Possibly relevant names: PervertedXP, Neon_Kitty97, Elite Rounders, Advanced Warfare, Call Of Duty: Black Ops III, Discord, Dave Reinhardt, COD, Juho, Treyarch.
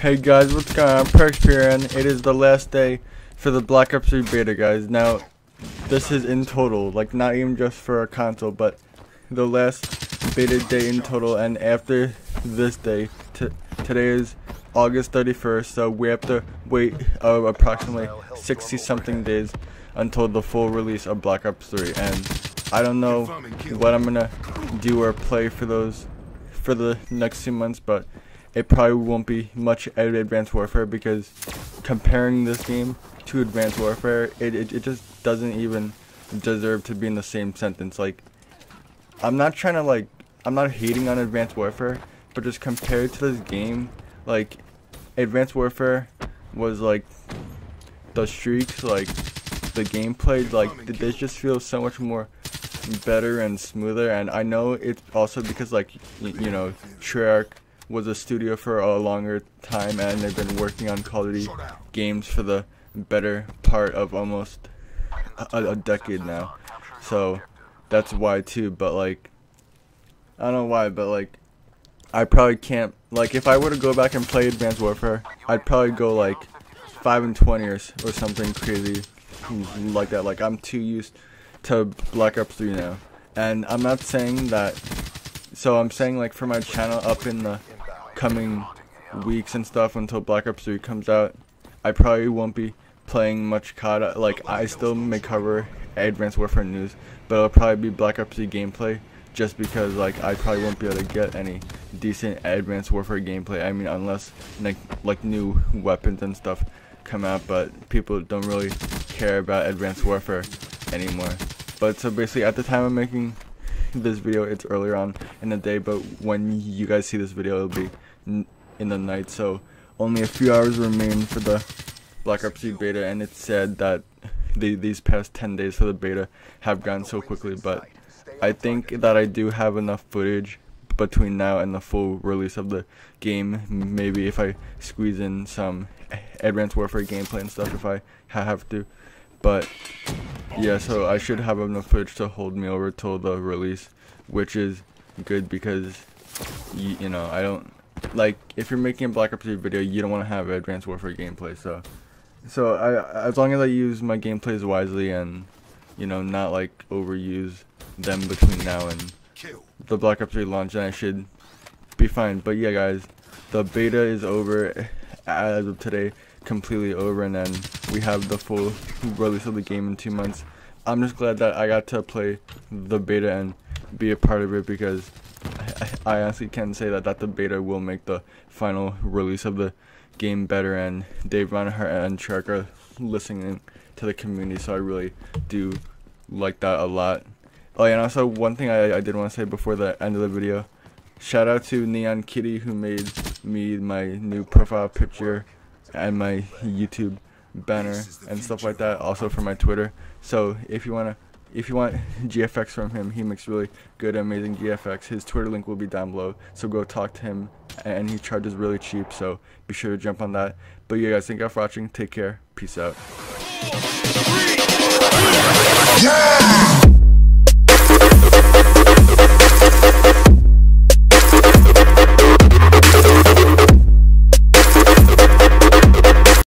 Hey guys, what's going on? I'm PervertedXP here, and it is the last day for the Black Ops 3 beta, guys. Now, this is in total, like not even just for our console, but the last beta day in total. And after this day, today is August 31st, so we have to wait approximately 60 something days until the full release of Black Ops 3. And I don't know what I'm gonna do or play for the next few months, but it probably won't be much out of Advanced Warfare, because comparing this game to Advanced Warfare, it just doesn't even deserve to be in the same sentence. Like, I'm not hating on Advanced Warfare, but just compared to this game, like, Advanced Warfare was like the streaks, like the gameplay, like this just feels so much more better and smoother. And I know it's also because, like, you know, Treyarch was a studio for a longer time, and they've been working on Call of Duty games for the better part of almost a decade now, so that's why too. But like, I don't know why, but like, I probably can't, like, if I were to go back and play Advanced Warfare, I'd probably go like 5-20 or something crazy like that. Like, I'm too used to Black Ops 3 now, and I'm not saying that, so I'm saying, like, for my channel up in the coming weeks and stuff until Black Ops 3 comes out, I probably won't be playing much COD. Like, I still may cover Advanced Warfare news, but it'll probably be Black Ops 3 gameplay, just because, like, I probably won't be able to get any decent Advanced Warfare gameplay. I mean, unless like new weapons and stuff come out, but people don't really care about Advanced Warfare anymore. But so basically, at the time I'm making this video, it's earlier on in the day, but when you guys see this video, it'll be in the night, so only a few hours remain for the Black Ops 3 beta. And it's sad that these past 10 days for the beta have gone so quickly, but I think that I do have enough footage between now and the full release of the game. Maybe if I squeeze in some Advanced Warfare gameplay and stuff if I have to, but yeah, so I should have enough footage to hold me over till the release, which is good, because you know, I don't, like, if you're making a Black Ops 3 video, you don't want to have Advanced Warfare gameplay, so I, as long as I use my gameplays wisely and, you know, not like overuse them between now and the Black Ops 3 launch, and I should be fine. But yeah, guys, the beta is over as of today, completely over, and then we have the full release of the game in 2 months. I'm just glad that I got to play the beta and be a part of it, because I honestly can say that the beta will make the final release of the game better, and Dave Reinhardt and Treyarch are listening to the community, so I really do like that a lot. Oh yeah, and also one thing I did want to say before the end of the video, shout out to Neon Kitty, who made me my new profile picture and my YouTube banner and stuff like that, also for my Twitter. So if you want GFX from him, he makes really good, amazing GFX. His Twitter link will be down below, so go talk to him, and he charges really cheap, so be sure to jump on that. But yeah, guys, thank you all for watching. Take care. Peace out.